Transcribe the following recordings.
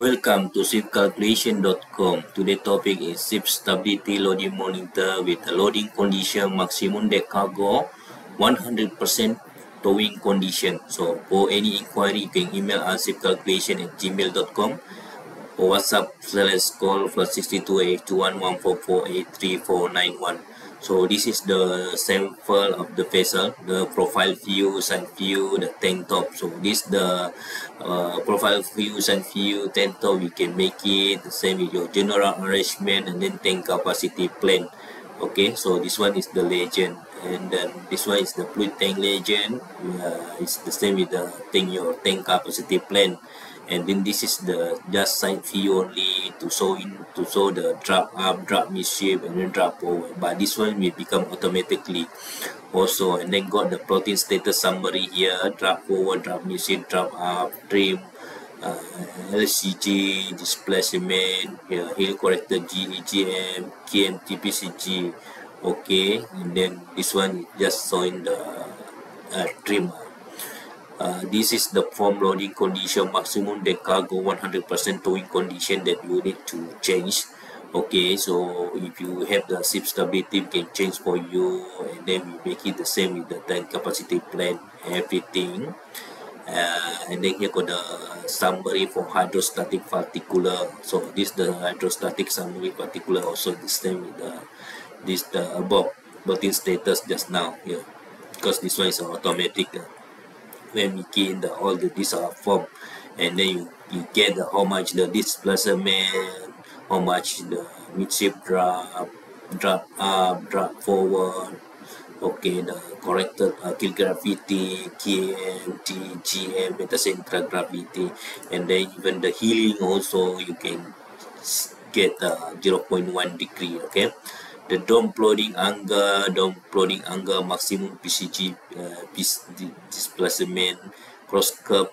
Welcome to ShipCalculation.com. Today's topic is Ship Stability Loading Monitor with a loading condition maximum deck cargo 100% towing condition. So for any inquiry, you can email us shipcalculation@gmail.com or WhatsApp /call +62 821 144 83491. So this is the sample of the vessel, the profile view, side view, the tank top. So this the profile view, side view, tank top. You can make it the same with your general arrangement and then tank capacity plan. Okay, so this one is the legend, and then this one is the fluid tank legend. It's the same with the tank, your tank capacity plan. And then this is the just side view only to show the drop up, drop midship, and then drop over. But this one will become automatically also. And then got the protein status summary here: drop over, drop midship, drop up, trim, LCG, displacement, hill corrector, GEGM, KMTPCG. Okay, and then this one just showing the trim. This is the form loading condition maximum deck cargo 100% towing condition that you need to change. Okay, so if you have the ship stability, we can change for you, and then we make it the same with the tank capacity plan, everything. And then here got the summary for hydrostatic particular. So this the hydrostatic summary particular, also the same with the above button status just now here, because this one is automatic. When we key in the all the these are form, and then you get the how much the displacement, how much the midship drop, drop up, drop forward. Okay, the corrected kill gravity, KMT, GM, metacentric gravity, and then even the healing also you can get 0.1 degree. Okay, the dome floating angle, maximum PCG, displacement, cross curve.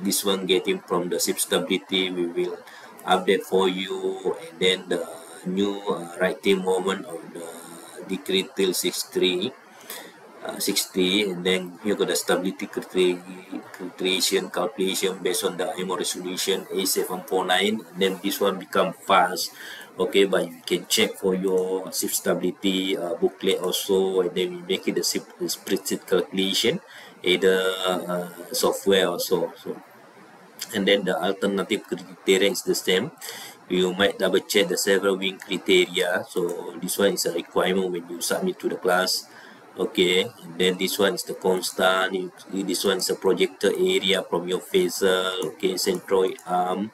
This one getting from the ship stability, we will update for you. And then the new right tail moment of the degree till 60. And then here got the stability creation calculation based on the IMO resolution A749. And then this one become fast. Okay, but you can check for your ship stability booklet also, and then we make it the ship spreadsheet calculation, either software also. So, and then the alternative criteria is the same. You might double check the several wing criteria. So this one is a requirement when you submit to the class. Okay, and then this one is the constant. This one is the projector area from your vessel. Okay, centroid arm.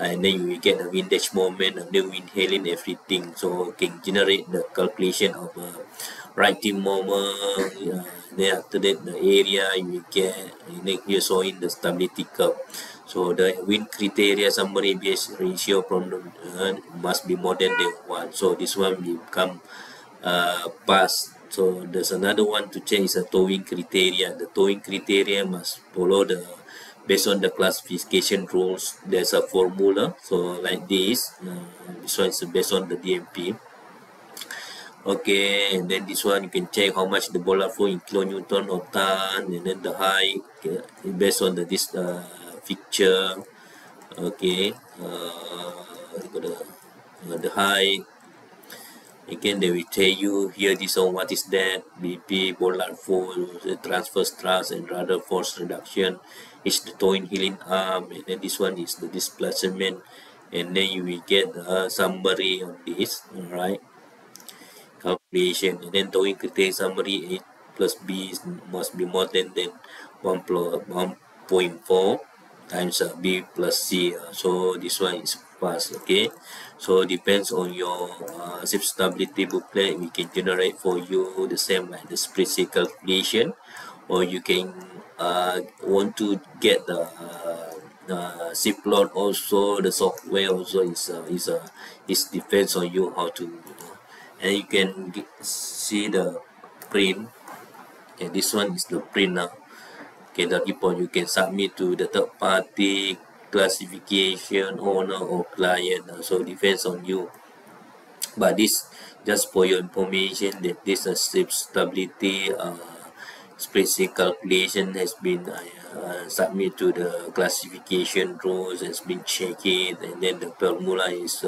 And then you will get the windage moment and the wind hailing, everything. So can generate the calculation of righting moment. Then after that, the area you will get, and then you saw in the stability curve. So the wind criteria summary base ratio from the, must be more than the one. So this one will become passed. So there's another one to change, the towing criteria. The towing criteria must follow the based on the classification rules. There's a formula, so like this. This one is based on the DMP. Okay, and then this one you can check how much the bollard flow in kilonewton or ton, and then the height, okay, based on the this picture. Okay, the height. Again, they will tell you here this on what is that, BP, bollard flow, transverse thrust, and rudder force reduction. It's the towing healing arm, and then this one is the displacement, and then you will get the summary of this. Alright, calculation, and then towing criteria summary A plus B must be more than 1.4 times B plus C. So this one is pass. Okay, so depends on your ship stability booklet, we can generate for you the same like the spreadsheet calculation, or you can want to get the ship load also. The software also is depends on you how to and you can see the print. Okay, this one is the print now. Okay, the report you can submit to the third party, classification, owner, or client. So depends on you, but this just for your information that this ship stability spreadsheet calculation has been submit to the classification rows, has been checked, and then the formula is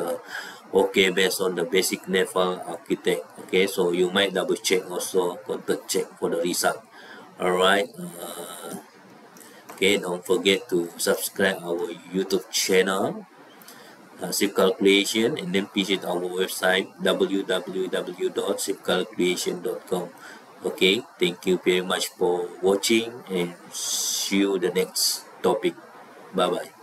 okay based on the basic naval architect. Okay, so you might double check also, contact check for the result. Alright, okay, don't forget to subscribe our YouTube channel, Ship Calculation, and then visit our website www.shipcalculation.com. Okay, thank you very much for watching and see you the next topic. Bye bye.